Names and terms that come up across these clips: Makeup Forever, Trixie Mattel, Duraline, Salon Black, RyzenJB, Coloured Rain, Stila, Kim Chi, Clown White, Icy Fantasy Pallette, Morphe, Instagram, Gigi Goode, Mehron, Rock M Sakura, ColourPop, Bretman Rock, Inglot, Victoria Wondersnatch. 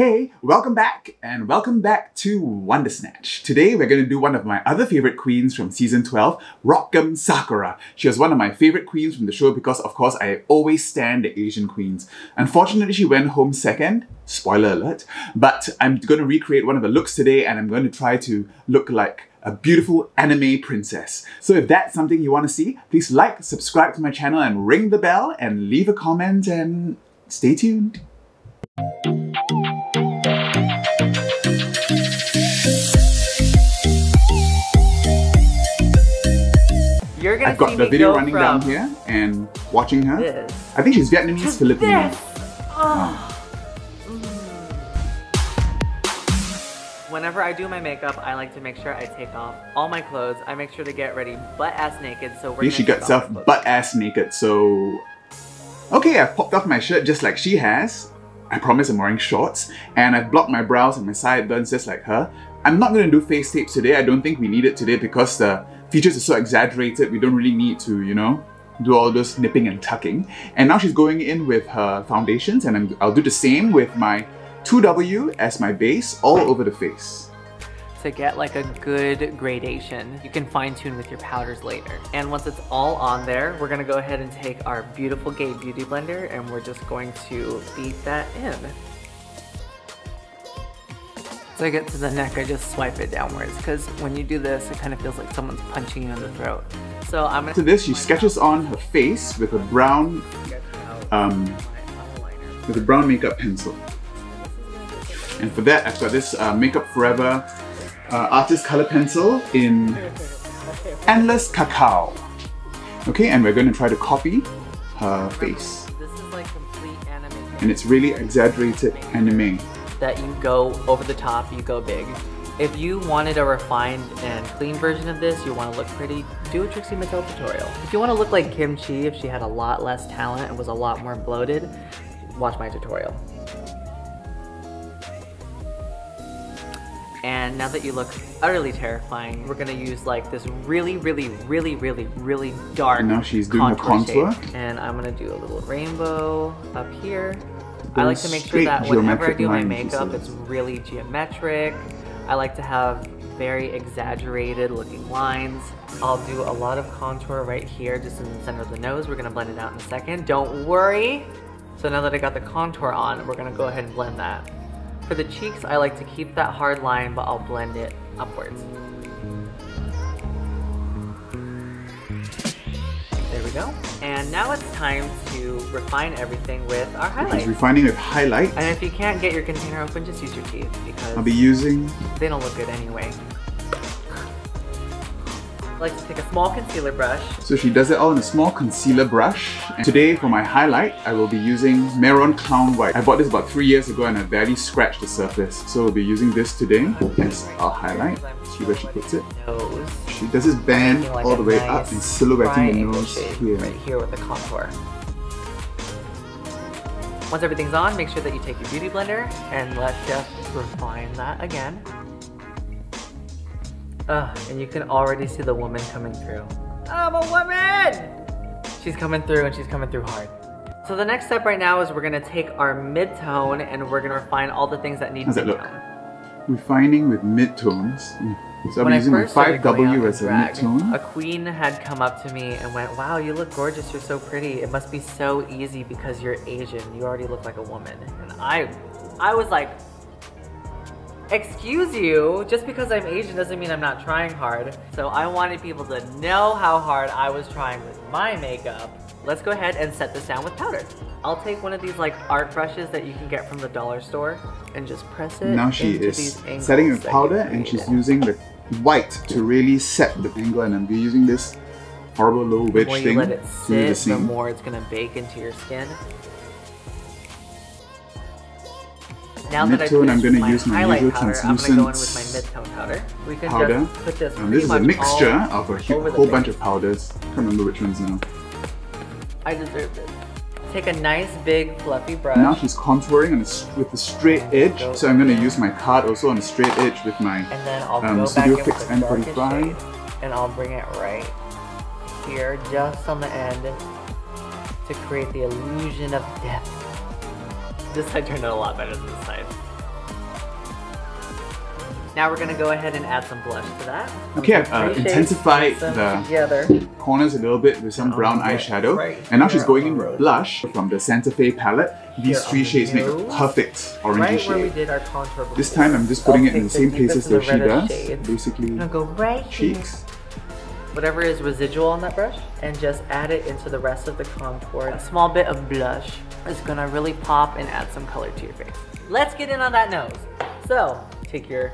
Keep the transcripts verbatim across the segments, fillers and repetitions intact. Hey, welcome back, and welcome back to Wondersnatch. Today we're going to do one of my other favourite queens from season twelve, Rock M Sakura. She was one of my favourite queens from the show because, of course, I always stan the Asian queens. Unfortunately, she went home second, spoiler alert, but I'm going to recreate one of her looks today and I'm going to try to look like a beautiful anime princess. So if that's something you want to see, please like, subscribe to my channel and ring the bell and leave a comment and stay tuned. You're gonna I've got the video go running down here and watching her. This. I think she's Vietnamese, Filipino. Oh. Mm. Whenever I do my makeup, I like to make sure I take off all my clothes. I make sure to get ready butt-ass naked. So we're. Here she got herself butt-ass naked. So okay, I've popped off my shirt just like she has. I promise I'm wearing shorts, and I've blocked my brows and my sideburns just like her. I'm not gonna do face tapes today. I don't think we need it today because the features are so exaggerated, we don't really need to, you know, do all those nipping and tucking. And now she's going in with her foundations, and I'm, I'll do the same with my two W as my base all over the face. To get like a good gradation, you can fine tune with your powders later. And once it's all on there, we're gonna go ahead and take our beautiful Gay Beauty Blender and we're just going to beat that in. So I get to the neck, I just swipe it downwards because when you do this, it kind of feels like someone's punching you in the throat. So I'm gonna- To this, she sketches on her face with a brown, um, with a brown makeup pencil. And for that, I've got this uh, Makeup Forever uh, Artist Color Pencil in Endless Cacao. Okay, and we're gonna try to copy her face. This is like complete anime. And it's really exaggerated anime. That you go over the top, you go big. If you wanted a refined and clean version of this, you want to look pretty, do a Trixie Mattel tutorial. If you want to look like Kim Chi, if she had a lot less talent and was a lot more bloated, watch my tutorial. And now that you look utterly terrifying, we're gonna use like this really, really, really, really, really dark. And now she's doing her contour. Shape. And I'm gonna do a little rainbow up here. I like to make sure that whenever I do my makeup, it's really geometric. I like to have very exaggerated looking lines. I'll do a lot of contour right here, just in the center of the nose. We're gonna blend it out in a second. Don't worry. So now that I got the contour on, we're gonna go ahead and blend that. For the cheeks, I like to keep that hard line, but I'll blend it upwards. There we go. And now it's time to refine everything with our highlight. She's refining with highlight. And if you can't get your container open, just use your teeth because I'll be using. They don't look good anyway. I like to take a small concealer brush. So she does it all in a small concealer brush. And today for my highlight, I will be using Mehron Clown White. I bought this about three years ago and I barely scratched the surface. So we'll be using this today as our highlight. See where she puts it. Nose. She does this band like all the way nice up and silhouetting the nose here. Right here with the contour. Once everything's on, make sure that you take your beauty blender and let's just refine that again. Ugh, and you can already see the woman coming through. I'm a woman! She's coming through and she's coming through hard. So the next step right now is we're gonna take our mid-tone and we're gonna refine all the things that need mid-tone. How's that look? Refining with mid-tones. So I'm using five W as a mid-tone. A queen had come up to me and went, wow, you look gorgeous, you're so pretty. It must be so easy because you're Asian. You already look like a woman. And I, I was like, excuse you, just because I'm Asian doesn't mean I'm not trying hard. So I wanted people to know how hard I was trying with my makeup. Let's go ahead and set this down with powder. I'll take one of these like art brushes that you can get from the dollar store and just press it. Now she into is these setting with powder and she's using the white to really set the angle, and I'm using this horrible little wedge thing. The more you let it sit, the, the more it's gonna bake into your skin. Now that I've I'm going to use my usual powder, translucent I'm go in with my powder. We can powder. Just put this and this is a mixture of a whole bunch of powders. I can't remember which ones now. I deserve it. Take a nice big fluffy brush. Now she's contouring on a, with a straight edge, go so I'm going to use my card also on a straight edge with my and then I'll um, go Studio back Fix M forty-five. And I'll bring it right here, just on the end, to create the illusion of depth. This side turned out a lot better than this side. Now we're going to go ahead and add some blush to that. Okay, uh, intensify the together. corners a little bit with some brown okay. eyeshadow. Right. And now You're she's going in with blush from the Santa Fe palette. These You're three shades make a perfect orangey right shade. Where we did our contour this time I'm just putting I'll it in the same places that she does. Shades. Basically, I'm gonna go right cheeks. Here. Whatever is residual on that brush, and just add it into the rest of the contour. A small bit of blush is gonna really pop and add some color to your face. Let's get in on that nose. So, take your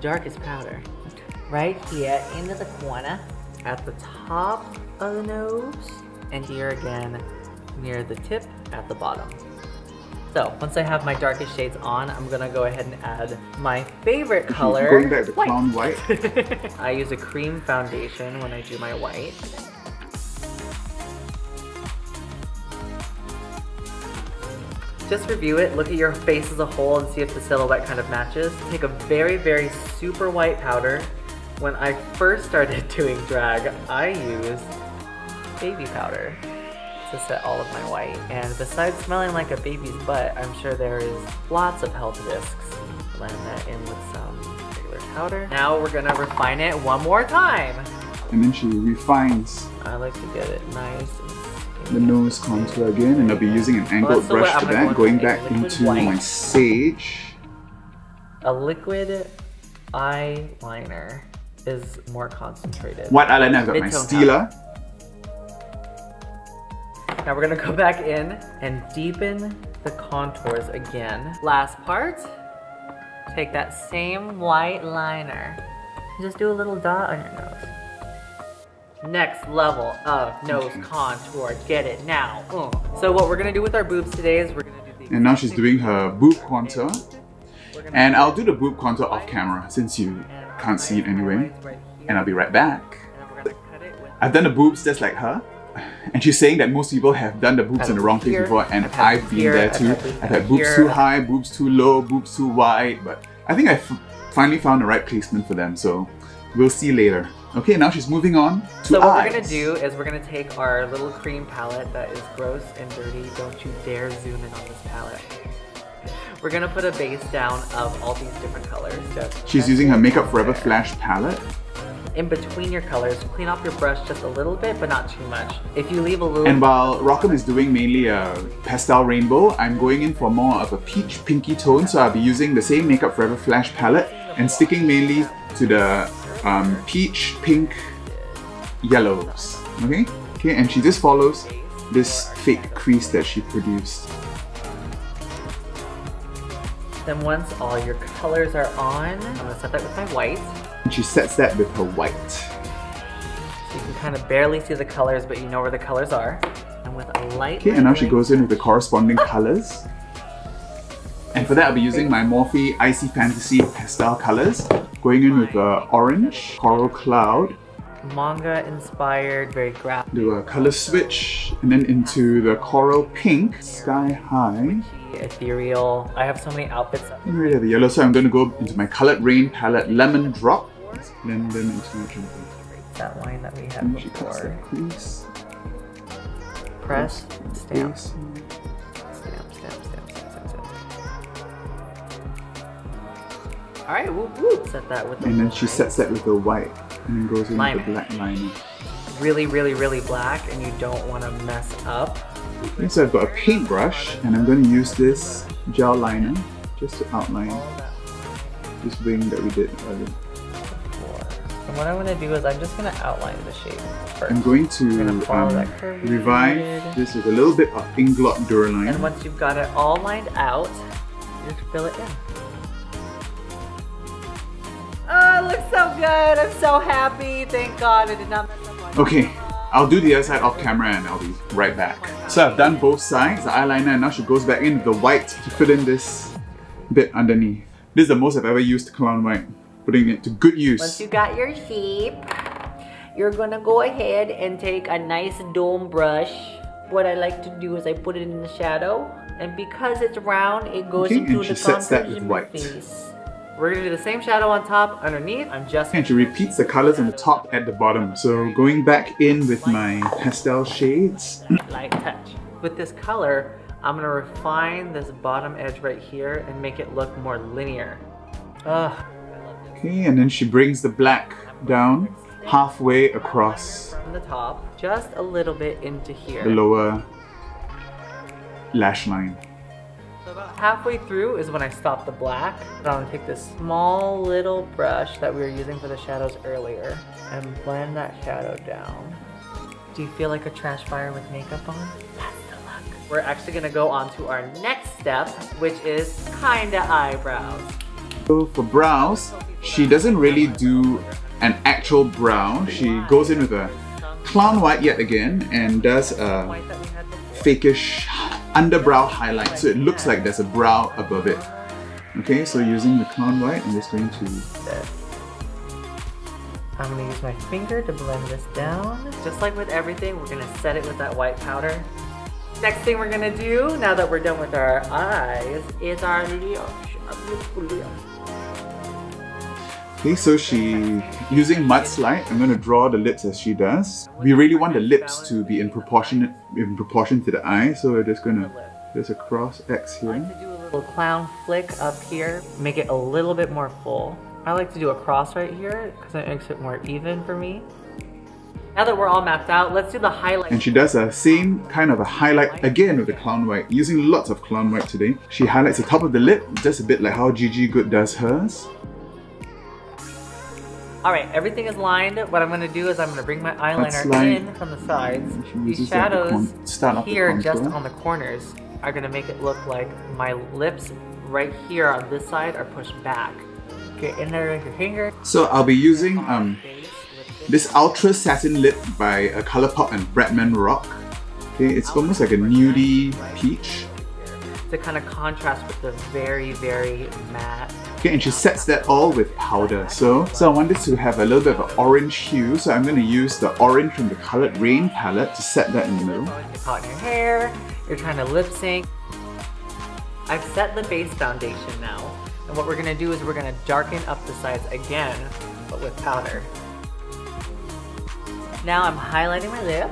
darkest powder right here into the corner at the top of the nose, and here again near the tip at the bottom. So once I have my darkest shades on, I'm gonna go ahead and add my favorite color. Going back to clown white. I use a cream foundation when I do my white. Just review it, look at your face as a whole and see if the silhouette kind of matches. Take a very, very super white powder. When I first started doing drag, I used baby powder to set all of my white. And besides smelling like a baby's butt, I'm sure there is lots of health risks. Blend that in with some regular powder. Now we're gonna refine it one more time. And then she refines. I like to get it nice and skinny. The nose contour again, and I'll be using an angled well, brush to that, going back into white. my sage. A liquid eyeliner is more concentrated. White eyeliner, I've got my Stila. Now we're gonna go back in and deepen the contours again. Last part, take that same white liner. Just do a little dot on your nose. Next level of nose contour, get it now. Mm. So what we're gonna do with our boobs today is we're gonna do the- And now she's doing her boob contour. And I'll do the boob contour off camera since you can't see it anyway. And I'll be right back. I've done the boobs just like her. And she's saying that most people have done the boobs in the wrong place before, and I've, I've been here, there too. I've, I've had boobs here. too high, boobs too low, boobs too wide, but I think I f finally found the right placement for them, so we'll see later. Okay, now she's moving on to So what eyes. we're going to do is we're going to take our little cream palette that is gross and dirty. Don't you dare zoom in on this palette. We're going to put a base down of all these different colors. Just she's using her Makeup Forever Flash palette. In between your colors, clean off your brush just a little bit, but not too much. If you leave a little... And while Rock M is doing mainly a pastel rainbow, I'm going in for more of a peach pinky tone, so I'll be using the same Makeup Forever Flash palette and sticking mainly to the um, peach, pink, yellows. Okay? Okay, and she just follows this fake crease that she produced. Then once all your colors are on, I'm gonna set that with my white. And she sets that with her white. So you can kind of barely see the colors, but you know where the colors are. And with a light... Okay, and now she goes in with the corresponding colors. And for that, I'll be using my Morphe Icy Fantasy Pastel colors. Going in with the orange, coral cloud. Manga inspired, very graphic. Do a color switch, and then into the coral pink, sky high. Ethereal. I have so many outfits. I'm ready for the yellow, so I'm going to go into my Coloured Rain palette, Lemon Drop. Blend them into each other. That line that we had and before. Press, Press stamp. stamp. Stamp, stamp, stamp, stamp, stamp. All right, whoop, whoop. Set that with the and then she sets that with the white and then goes in with the black liner. Really, really, really black, and you don't want to mess up. Okay, so I've got a paintbrush, and I'm going to use this gel liner just to outline this wing that we did earlier. And what I'm going to do is I'm just going to outline the shape first. I'm going to I'm gonna um, revive this with a little bit of Inglot Duraline. And once you've got it all lined out, you just fill it in. Oh, it looks so good! I'm so happy! Thank God I did not mess up one. Okay, I'll do the other side off camera and I'll be right back. So I've done both sides, the eyeliner, and now she goes back in with the white to fill in this bit underneath. This is the most I've ever used clown white, putting it to good use. Once you got your shape, you're gonna go ahead and take a nice dome brush. What I like to do is I put it in the shadow, and because it's round, it goes okay, into the contour of my face. We're gonna do the same shadow on top, underneath. I'm just and she repeats the colors on the top at the bottom. So going back in with my pastel shades. Light touch. With this color, I'm gonna refine this bottom edge right here and make it look more linear. Ugh. Okay, and then she brings the black down halfway across. From the top, just a little bit into here. The lower lash line. So about halfway through is when I stop the black. I'm gonna take this small little brush that we were using for the shadows earlier and blend that shadow down. Do you feel like a trash fire with makeup on? That's the look. We're actually gonna go on to our next step, which is kinda eyebrows. So for brows, she doesn't really do an actual brow. She goes in with a clown white yet again and does a fakeish underbrow highlight, so it looks like there's a brow above it. Okay, so using the clown white, I'm just going to... I'm going to use my finger to blend this down. Just like with everything, we're going to set it with that white powder. Next thing we're going to do, now that we're done with our eyes, is our lips. Okay, so she, using Mud Slide, I'm going to draw the lips as she does. We really want the lips to be in proportion, in proportion to the eye, so we're just going to, there's a cross X here. I like to do a little clown flick up here, make it a little bit more full. I like to do a cross right here, because that makes it more even for me. Now that we're all mapped out, let's do the highlight. And she does the same kind of a highlight again with the clown white, using lots of clown white today. She highlights the top of the lip, just a bit like how Gigi Goode does hers. Alright, everything is lined. What I'm going to do is I'm going to bring my eyeliner like, in from the sides. These shadows the here just on the corners are going to make it look like my lips right here on this side are pushed back. Get in there with your finger. So I'll be using um, this Ultra Satin Lip by uh, ColourPop and Bretman Rock. Okay, it's almost like a nudie peach. To kind of contrast with the very, very matte. Okay, and she sets that all with powder. So, so I wanted to have a little bit of an orange hue, so I'm going to use the orange from the Coloured Rain palette to set that in the middle. You're caught in your hair, you're trying to lip sync. I've set the base foundation now, and what we're going to do is we're going to darken up the sides again, but with powder. Now I'm highlighting my lip.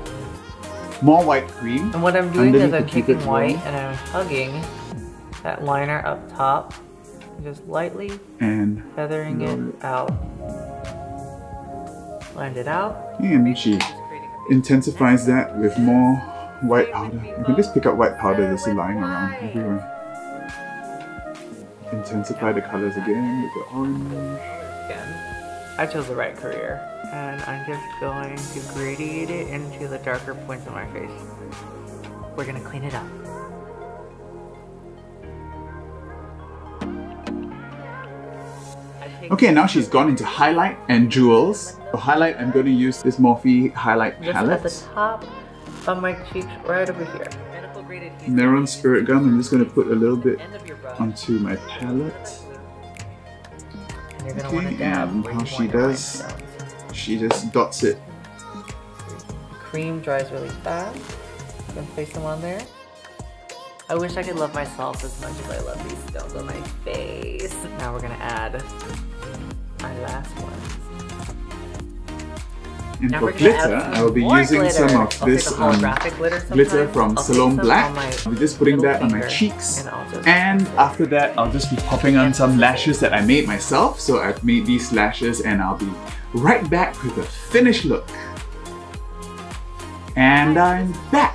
More white cream. And what I'm doing is I'm taking white and I'm hugging that liner up top, just lightly and feathering it out. Blend it out. And she intensifies that with more white powder. You can just pick up white powder that's lying around everywhere. Intensify the colors again with the orange. I chose the right career, and I'm just going to gradiate it into the darker points of my face. We're gonna clean it up. Okay, now she's gone into highlight and jewels. For highlight, I'm gonna use this Morphe highlight palette. Just at the top of my cheeks, right over here. Mehron Spirit Gum, I'm just gonna put a little bit onto my palette. Okay, and how she does, she just dots it. Cream dries really fast. I'm gonna place them on there. I wish I could love myself as much as I love these stones on my face. Now we're gonna add my last ones. And now for glitter, I will be using glitter. some of I'll this um, glitter, glitter from I'll Salon Black. I'll be just putting that on my cheeks. And, and after that, I'll just be popping on some lashes that I made myself. So I've made these lashes and I'll be right back with the finished look. And I'm back!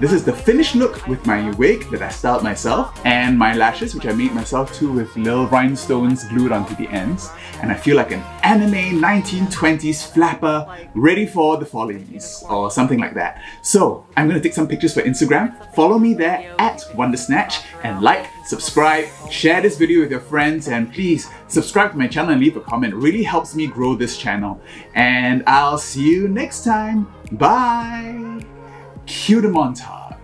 This is the finished look with my wig that I styled myself and my lashes, which I made myself too with little rhinestones glued onto the ends. And I feel like an anime nineteen twenties flapper ready for the follies or something like that. So I'm going to take some pictures for Instagram. Follow me there at Wondersnatch and like, subscribe, share this video with your friends, and please subscribe to my channel and leave a comment. It really helps me grow this channel. And I'll see you next time. Bye! Cue the montage.